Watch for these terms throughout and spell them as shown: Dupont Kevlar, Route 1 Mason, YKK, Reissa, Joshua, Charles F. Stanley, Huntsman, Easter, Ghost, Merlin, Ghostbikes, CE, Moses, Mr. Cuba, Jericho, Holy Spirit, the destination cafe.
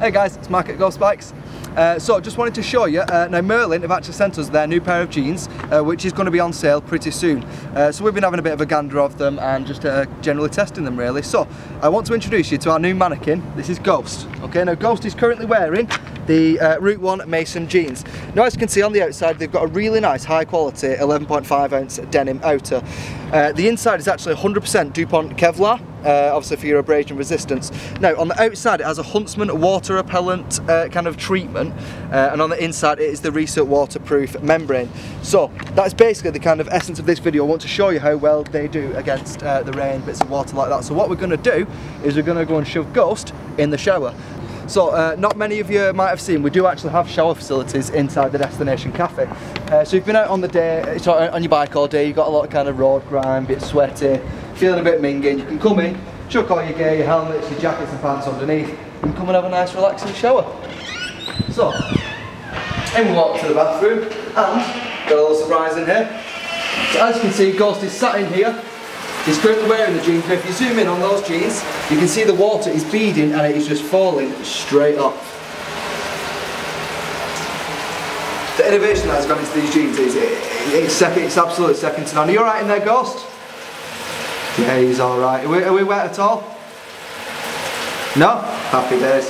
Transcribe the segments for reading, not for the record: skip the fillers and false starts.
Hey guys, it's Mark at Ghostbikes. So just wanted to show you, now Merlin have actually sent us their new pair of jeans, which is going to be on sale pretty soon. So we've been having a bit of a gander of them and just generally testing them really. So I want to introduce you to our new mannequin. This is Ghost. Okay, now Ghost is currently wearing the Route 1 Mason jeans. Now as you can see on the outside, they've got a really nice high quality 11.5 ounce denim outer. The inside is actually 100% Dupont Kevlar, obviously for your abrasion resistance. Now on the outside it has a Huntsman water repellent kind of treatment, and on the inside it is the Reissa waterproof membrane. So that's basically the kind of essence of this video. I want to show you how well they do against the rain, bits of water like that. So what we're going to do is we're going to go and shove Ghost in the shower. So not many of you might have seen, we do actually have shower facilities inside the destination cafe. So you've been out on the day, sorry, on your bike all day, you've got a lot of kind of road grime, a bit sweaty, feeling a bit minging, you can come in, chuck all your gear, your helmets, your jackets and pants underneath, and come and have a nice relaxing shower. So, in we walk to the bathroom, and got a little surprise in here. So as you can see, Ghost is sat in here. He's currently wearing the jeans, but if you zoom in on those jeans, you can see the water is beading and it is just falling straight off. The innovation that has gone into these jeans is it's absolutely second to none. Are you alright in there, Ghost? Yeah, he's alright. Are we wet at all? No? Happy days.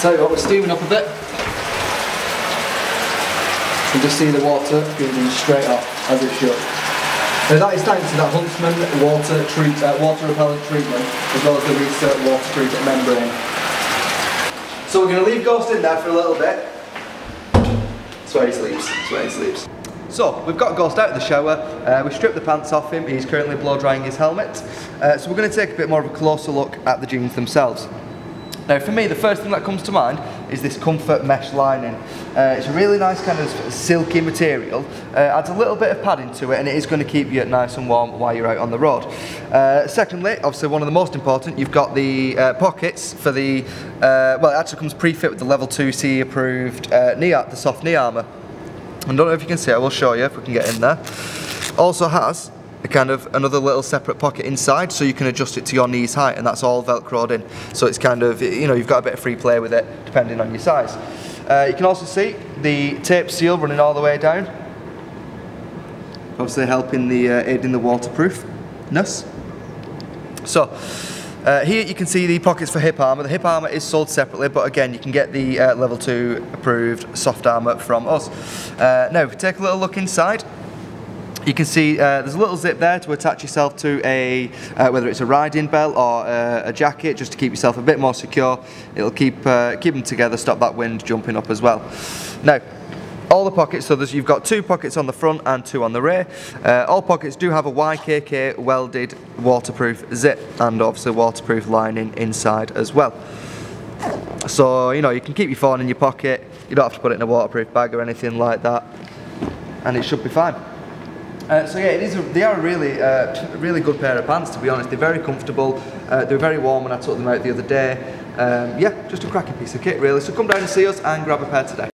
Tell you what, we're steaming up a bit. You can just see the water beading straight off, as it should. So that is thanks to that Huntsman water repellent treatment, as well as the Reissa waterproof membrane. So we're going to leave Ghost in there for a little bit. That's where he sleeps, that's where he sleeps. So we've got Ghost out of the shower, we stripped the pants off him, he's currently blow drying his helmet. So we're going to take a bit more of a closer look at the jeans themselves. Now for me, the first thing that comes to mind is this comfort mesh lining. It's a really nice kind of silky material, adds a little bit of padding to it, and it is going to keep you nice and warm while you're out on the road. Secondly, obviously one of the most important, you've got the pockets for the, well it actually comes pre-fit with the level 2 CE approved the soft knee armour. I don't know if you can see it, I will show you if we can get in there. Also has a kind of another little separate pocket inside, so you can adjust it to your knee's height, and that's all velcroed in, so it's kind of, you know, you've got a bit of free play with it depending on your size. You can also see the tape seal running all the way down, obviously helping the aiding the waterproofness. So here you can see the pockets for hip armour. The hip armour is sold separately, but again you can get the level 2 approved soft armour from us. Now if we take a little look inside, you can see there's a little zip there to attach yourself to a, whether it's a riding belt or a jacket, just to keep yourself a bit more secure. It'll keep them together, stop that wind jumping up as well. Now, all the pockets, so you've got 2 pockets on the front and 2 on the rear. All pockets do have a YKK welded waterproof zip, and obviously waterproof lining inside as well. So, you know, you can keep your phone in your pocket, you don't have to put it in a waterproof bag or anything like that, and it should be fine. So yeah, they are a really, really good pair of pants, to be honest. They're very comfortable, they're very warm when I took them out the other day. Yeah, just a cracking piece of kit really. So come down and see us and grab a pair today.